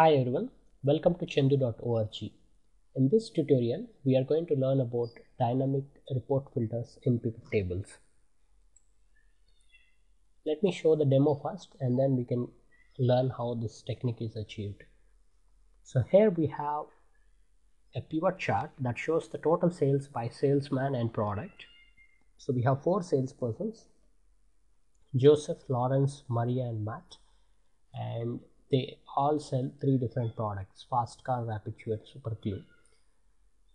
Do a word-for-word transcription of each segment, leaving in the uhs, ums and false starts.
Hi everyone, welcome to chandoo dot org. In this tutorial, we are going to learn about dynamic report filters in pivot tables. Let me show the demo first and then we can learn how this technique is achieved. So here we have a pivot chart that shows the total sales by salesman and product. So we have four salespersons, Joseph, Lawrence, Maria and Matt, and they all sell three different products: Fastcar, RapidSure, SuperGlue.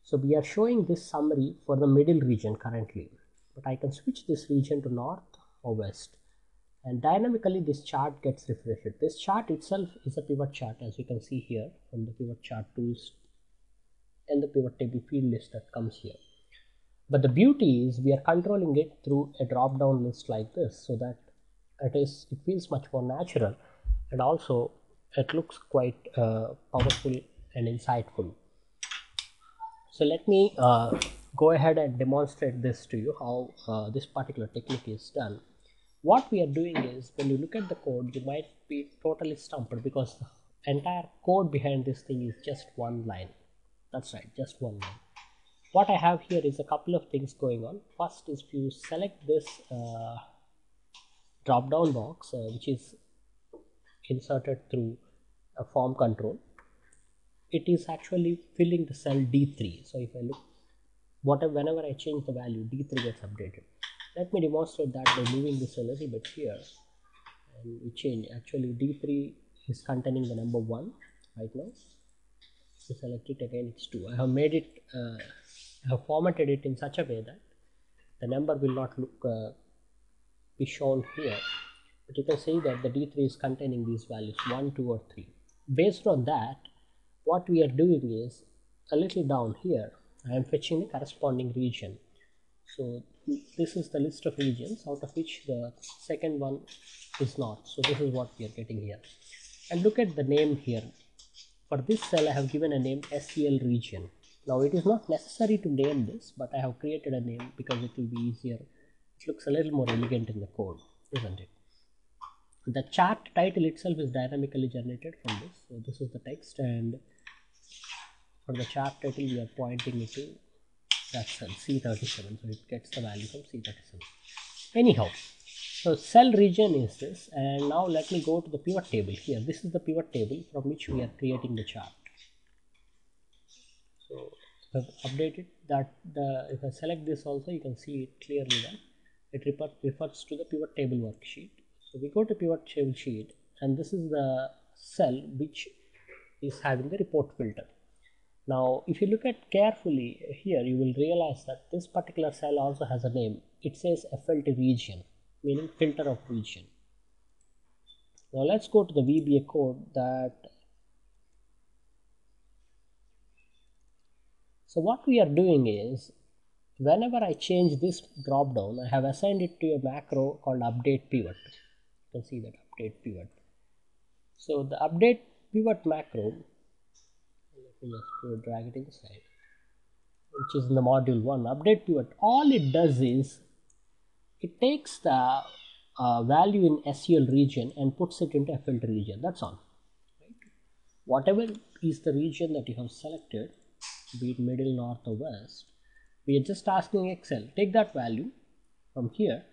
So we are showing this summary for the middle region currently, but I can switch this region to north or west, and dynamically this chart gets refreshed. This chart itself is a pivot chart, as you can see here from the pivot chart tools and the pivot table field list that comes here. But the beauty is we are controlling it through a drop down list like this, so that it is it feels much more natural, and also it looks quite uh, powerful and insightful. So let me uh, go ahead and demonstrate this to you, how uh, this particular technique is done. What we are doing is, when you look at the code, you might be totally stumped because the entire code behind this thing is just one line. That's right, just one line. What I have here is a couple of things going on. First is, if you select this uh, drop down box, uh, which is inserted through a form control, it is actually filling the cell D three. So if I look, whatever, whenever I change the value, D three gets updated. Let me demonstrate that by moving this a little bit here, and we change. Actually D three is containing the number one right now. If you select it again, it's two. I have made it, uh, I have formatted it in such a way that the number will not look uh, be shown here. But you can see that the D three is containing these values one, two or three. Based on that, what we are doing is, a little down here, I am fetching the corresponding region. So this is the list of regions, out of which the second one is north. So this is what we are getting here. And look at the name here. For this cell, I have given a name S E L region. Now it is not necessary to name this, but I have created a name because it will be easier. It looks a little more elegant in the code, isn't it? The chart title itself is dynamically generated from this. So this is the text, and for the chart title we are pointing it to that cell C thirty-seven, so it gets the value from C thirty-seven. Anyhow, so cell region is this, and now let me go to the pivot table here. This is the pivot table from which we are creating the chart. So I've updated that. The, if I select this also, you can see it clearly that it refers to the pivot table worksheet. So we go to pivot table sheet, and this is the cell which is having the report filter. Now if you look at carefully here, you will realize that this particular cell also has a name. It says F L T region, meaning filter of region. Now let's go to the V B A code that. So what we are doing is, whenever I change this drop down, I have assigned it to a macro called update pivot. See that update pivot. So the update pivot macro, let me just drag it inside, which is in the module one. Update pivot, all it does is it takes the uh, value in S E L region and puts it into F L T region. That's all. Right? Whatever is the region that you have selected, be it middle, north, or west, we are just asking Excel, take that value from here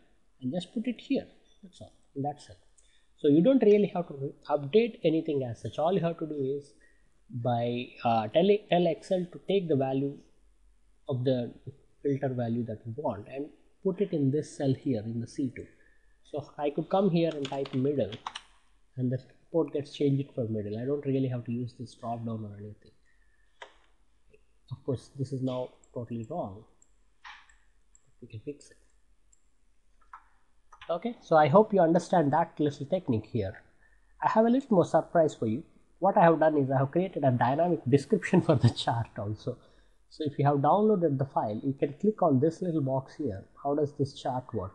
and just put it here. That's all. That's it. So you don't really have to update anything as such. All you have to do is by uh, tell, tell Excel to take the value of the filter value that you want and put it in this cell here in the C two. So I could come here and type middle, and the report gets changed for middle. I don't really have to use this drop down or anything. Of course, this is now totally wrong. We can fix it. Okay, so I hope you understand that little technique here. I have a little more surprise for you. What I have done is I have created a dynamic description for the chart also. So if you have downloaded the file, you can click on this little box here. How does this chart work?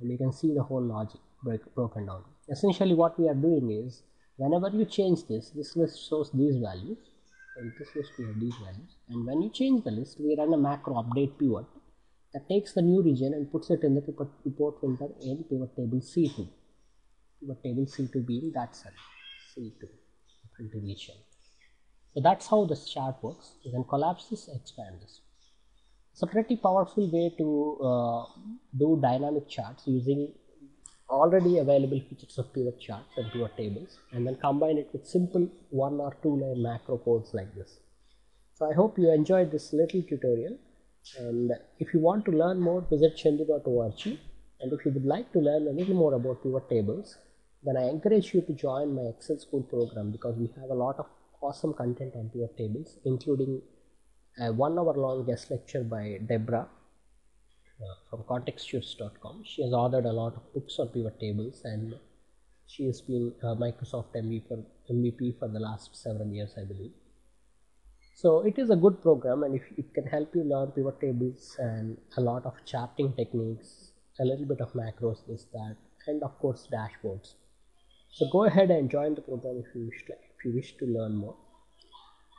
And you can see the whole logic break, broken down. Essentially what we are doing is, whenever you change this, this list shows these values, and this list we have these values. And when you change the list, we run a macro update pivot that takes the new region and puts it in the pivot, report filter in pivot table C two. Pivot table C two being that cell, C two. division. So that's how this chart works. You can collapse this, expand this. It's a pretty powerful way to uh, do dynamic charts using already available features of pivot charts and pivot tables, and then combine it with simple one or two line macro codes like this. So I hope you enjoyed this little tutorial, and if you want to learn more, visit chandoo dot org. And if you would like to learn a little more about pivot tables, then I encourage you to join my Excel school program, because we have a lot of awesome content on pivot tables, including a one hour long guest lecture by Deborah Uh, from contextures dot com. She has authored a lot of books on pivot tables, and she has been uh, Microsoft M V P for the last several years, I believe. So it is a good program, and if it can help you learn pivot tables and a lot of charting techniques, a little bit of macros, this, that, and of course dashboards. So go ahead and join the program if you wish to, if you wish to learn more.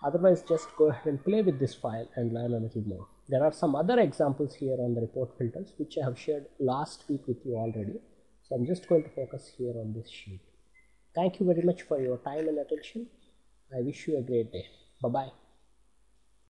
Otherwise, just go ahead and play with this file and learn a little more. There are some other examples here on the report filters, which I have shared last week with you already. So I'm just going to focus here on this sheet. Thank you very much for your time and attention. I wish you a great day. Bye-bye.